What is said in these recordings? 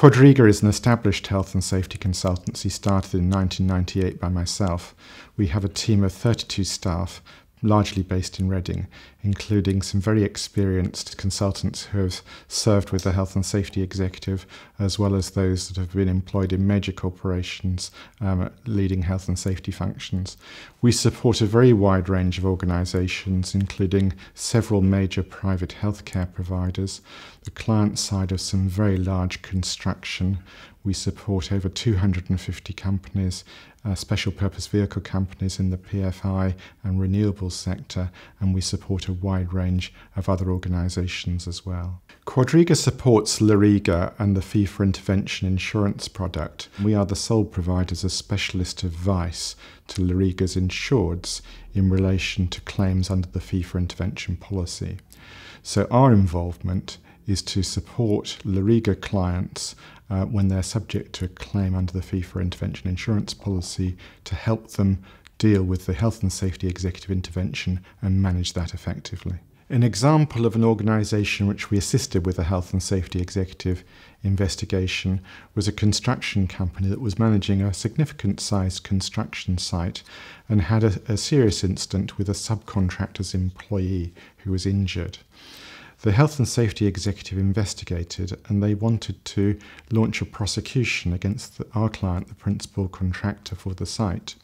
Quadriga is an established health and safety consultancy started in 1998 by myself. We have a team of 32 staff, largely based in Reading, including some very experienced consultants who have served with the Health and Safety Executive, as well as those that have been employed in major corporations leading health and safety functions. We support a very wide range of organisations, including several major private healthcare providers, the client side of some very large construction. We support over 250 companies, special purpose vehicle companies in the PFI and renewables sector, and we support a wide range of other organisations as well. Quadriga supports Lorega and the Fee for Intervention insurance product. We are the sole providers of specialist advice to Lorega's insureds in relation to claims under the Fee for Intervention policy. So our involvement is to support Lorega clients when they're subject to a claim under the Fee for Intervention insurance policy, to help them deal with the Health and Safety Executive intervention and manage that effectively. An example of an organisation which we assisted with a Health and Safety Executive investigation was a construction company that was managing a significant sized construction site and had a serious incident with a subcontractor's employee who was injured. The Health and Safety Executive investigated, and they wanted to launch a prosecution against our client, the principal contractor for the site.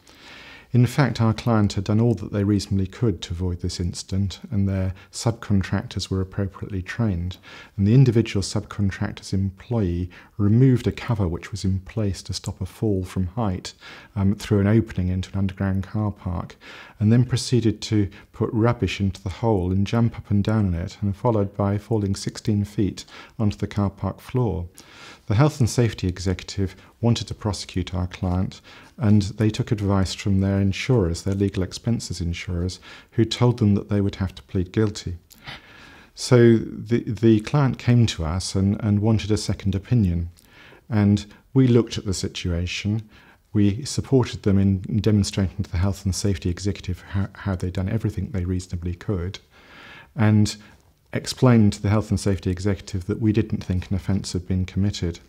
In fact, our client had done all that they reasonably could to avoid this incident, and their subcontractors were appropriately trained. And the individual subcontractor's employee removed a cover which was in place to stop a fall from height through an opening into an underground car park, and then proceeded to put rubbish into the hole and jump up and down in it, and followed by falling 16 feet onto the car park floor. The Health and Safety Executive wanted to prosecute our client, and they took advice from their insurers, their legal expenses insurers, who told them that they would have to plead guilty. So the client came to us and wanted a second opinion, and we looked at the situation. We supported them in demonstrating to the Health and Safety Executive how they'd done everything they reasonably could, and explained to the Health and Safety Executive that we didn't think an offence had been committed.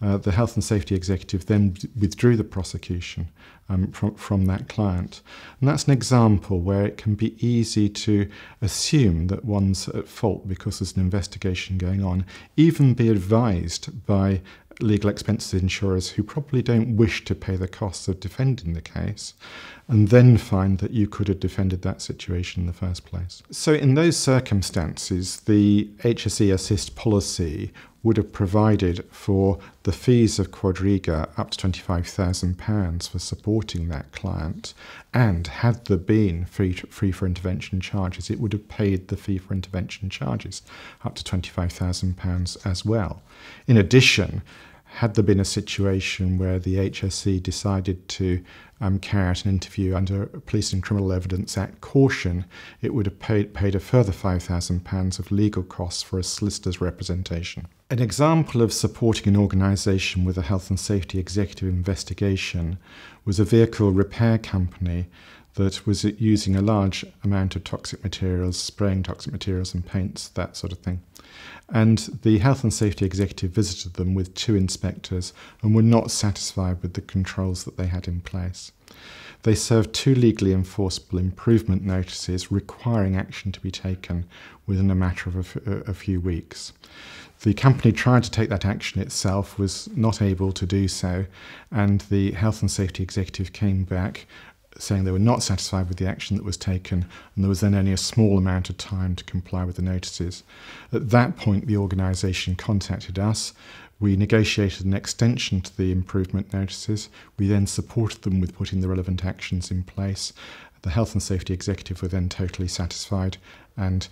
The Health and Safety Executive then withdrew the prosecution from that client. And that's an example where it can be easy to assume that one's at fault because there's an investigation going on, even be advised by legal expenses insurers who probably don't wish to pay the costs of defending the case, and then find that you could have defended that situation in the first place. So in those circumstances, the HSE Assist policy would have provided for the fees of Quadriga up to £25,000 for supporting that client, and had there been fee for intervention charges, it would have paid the fee for intervention charges up to £25,000 as well. In addition, had there been a situation where the HSE decided to carry out an interview under Police and Criminal Evidence Act caution, it would have paid a further £5,000 of legal costs for a solicitor's representation. An example of supporting an organisation with a Health and Safety Executive investigation was a vehicle repair company that was using a large amount of toxic materials, spraying toxic materials and paints, that sort of thing. And the Health and Safety Executive visited them with two inspectors and were not satisfied with the controls that they had in place. They served two legally enforceable improvement notices requiring action to be taken within a matter of a few weeks. The company tried to take that action itself, was not able to do so, and the Health and Safety Executive came back saying they were not satisfied with the action that was taken, and there was then only a small amount of time to comply with the notices. At that point, the organisation contacted us. We negotiated an extension to the improvement notices. We then supported them with putting the relevant actions in place. The Health and Safety Executive were then totally satisfied and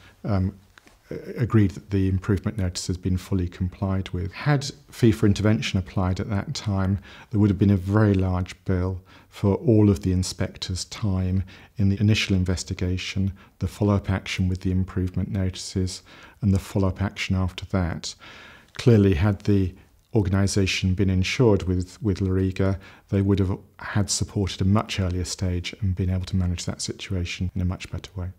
agreed that the improvement notice has been fully complied with. Had fee for intervention applied at that time, there would have been a very large bill for all of the inspectors' time in the initial investigation, the follow-up action with the improvement notices, and the follow-up action after that. Clearly, had the organisation been insured with Lorega, they would have had supported a much earlier stage and been able to manage that situation in a much better way.